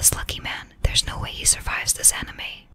this lucky man. There's no way he survives this anime.